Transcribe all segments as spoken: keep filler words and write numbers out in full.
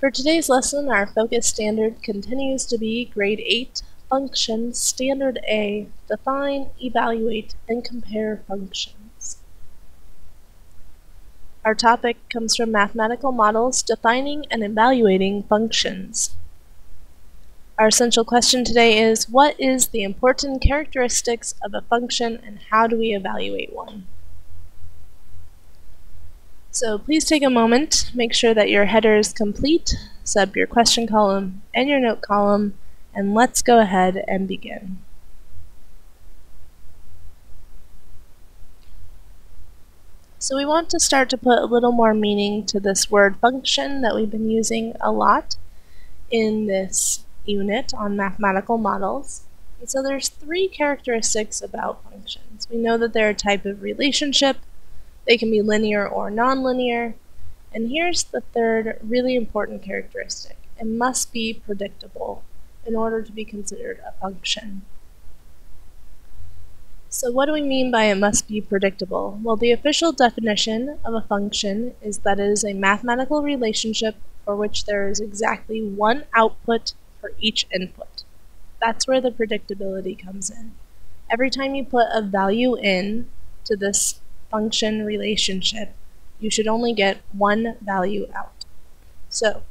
For today's lesson, our focus standard continues to be grade eight, function standard A, define, evaluate, and compare functions. Our topic comes from mathematical models, defining and evaluating functions. Our essential question today is, what is the important characteristics of a function and how do we evaluate one? So please take a moment, make sure that your header is complete, sub your question column and your note column, and let's go ahead and begin. So we want to start to put a little more meaning to this word function that we've been using a lot in this unit on mathematical models. And so there's three characteristics about functions. We know that they're a type of relationship. They can be linear or nonlinear. And here's the third really important characteristic. It must be predictable in order to be considered a function. So what do we mean by it must be predictable? Well, the official definition of a function is that it is a mathematical relationship for which there is exactly one output for each input. That's where the predictability comes in. Every time you put a value in to this function relationship, you should only get one value out. So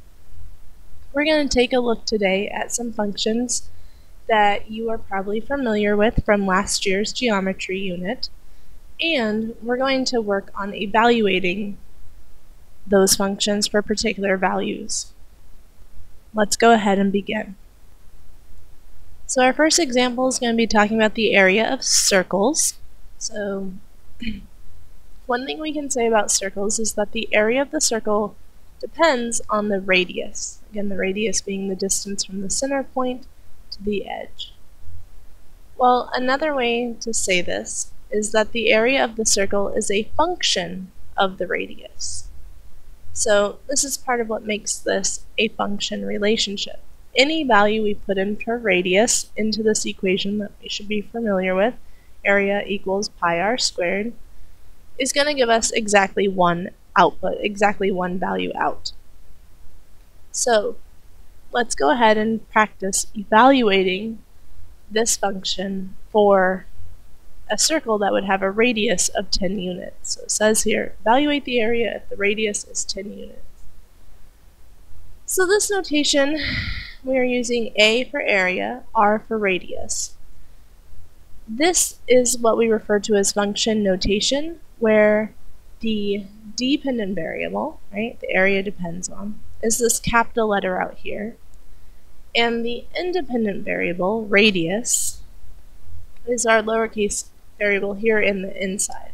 we're going to take a look today at some functions that you are probably familiar with from last year's geometry unit, and we're going to work on evaluating those functions for particular values. Let's go ahead and begin. So our first example is going to be talking about the area of circles. So one thing we can say about circles is that the area of the circle depends on the radius. Again, the radius being the distance from the center point to the edge. Well, another way to say this is that the area of the circle is a function of the radius. So this is part of what makes this a function relationship. Any value we put in for radius into this equation that we should be familiar with, area equals pi r squared, is going to give us exactly one output, exactly one value out. So let's go ahead and practice evaluating this function for a circle that would have a radius of ten units. So it says here, evaluate the area if the radius is ten units. So this notation, we are using A for area, R for radius. This is what we refer to as function notation, where the dependent variable, right, the area depends on, is this capital letter out here, and the independent variable, radius, is our lowercase variable here in the inside.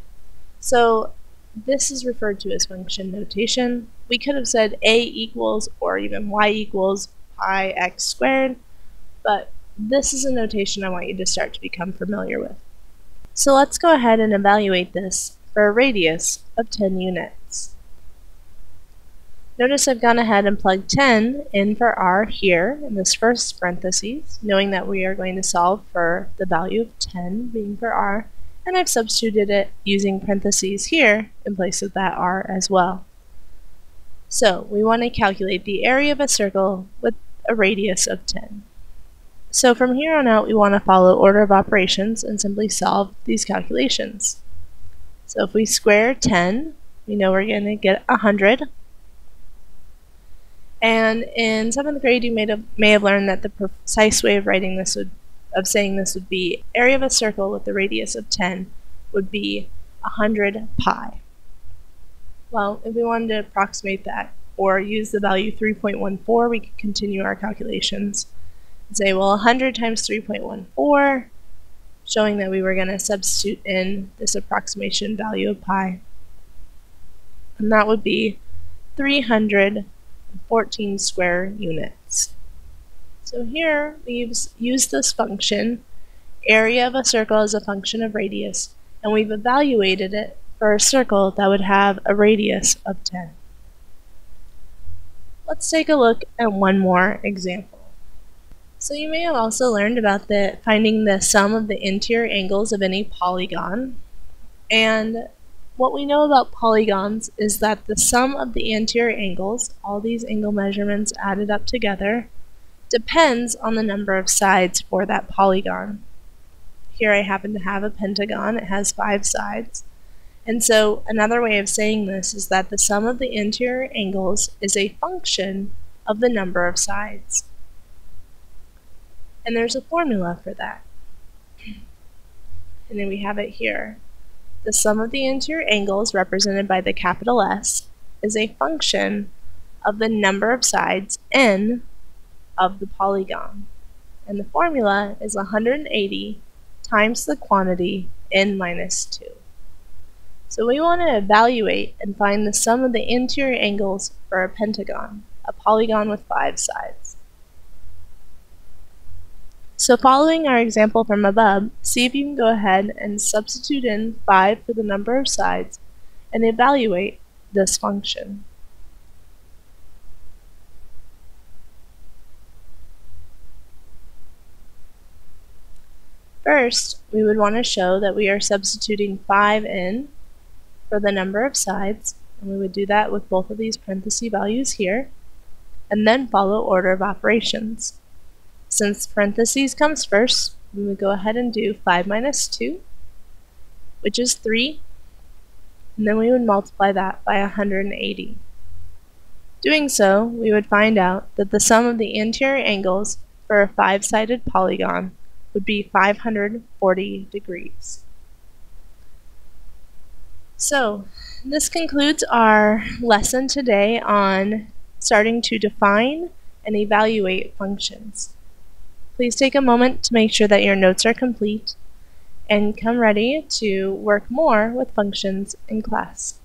So this is referred to as function notation. We could have said a equals or even y equals pi x squared, but this is a notation I want you to start to become familiar with. So let's go ahead and evaluate this for a radius of ten units. Notice I've gone ahead and plugged ten in for r here in this first parentheses, knowing that we are going to solve for the value of ten being for r, and I've substituted it using parentheses here in place of that r as well. So we want to calculate the area of a circle with a radius of ten. So from here on out, we want to follow order of operations and simply solve these calculations. So if we square ten, we know we're going to get one hundred. And in seventh grade, you may have, may have learned that the precise way of writing this would, of saying this would be area of a circle with a radius of ten would be one hundred pi. Well, if we wanted to approximate that or use the value three point one four, we could continue our calculations and say, well, one hundred times three point one four, showing that we were going to substitute in this approximation value of pi. And that would be three hundred fourteen square units. So here we've used this function, area of a circle as a function of radius, and we've evaluated it for a circle that would have a radius of ten. Let's take a look at one more example. So you may have also learned about the finding the sum of the interior angles of any polygon, and What we know about polygons is that the sum of the anterior angles, all these angle measurements added up together, depends on the number of sides for that polygon. Here I happen to have a pentagon. It has five sides. And so another way of saying this is that the sum of the anterior angles is a function of the number of sides. And there's a formula for that. And then we have it here. The sum of the anterior angles, represented by the capital S, is a function of the number of sides, n, of the polygon. And the formula is one hundred eighty times the quantity n minus two. So we want to evaluate and find the sum of the anterior angles for a pentagon, a polygon with five sides. So following our example from above, see if you can go ahead and substitute in five for the number of sides and evaluate this function. First, we would want to show that we are substituting five in for the number of sides, and we would do that with both of these parentheses values here, and then follow order of operations. Since parentheses comes first, we would go ahead and do five minus two, which is three, and then we would multiply that by one hundred eighty. Doing so, we would find out that the sum of the anterior angles for a five-sided polygon would be five hundred forty degrees. So this concludes our lesson today on starting to define and evaluate functions. Please take a moment to make sure that your notes are complete and come ready to work more with functions in class.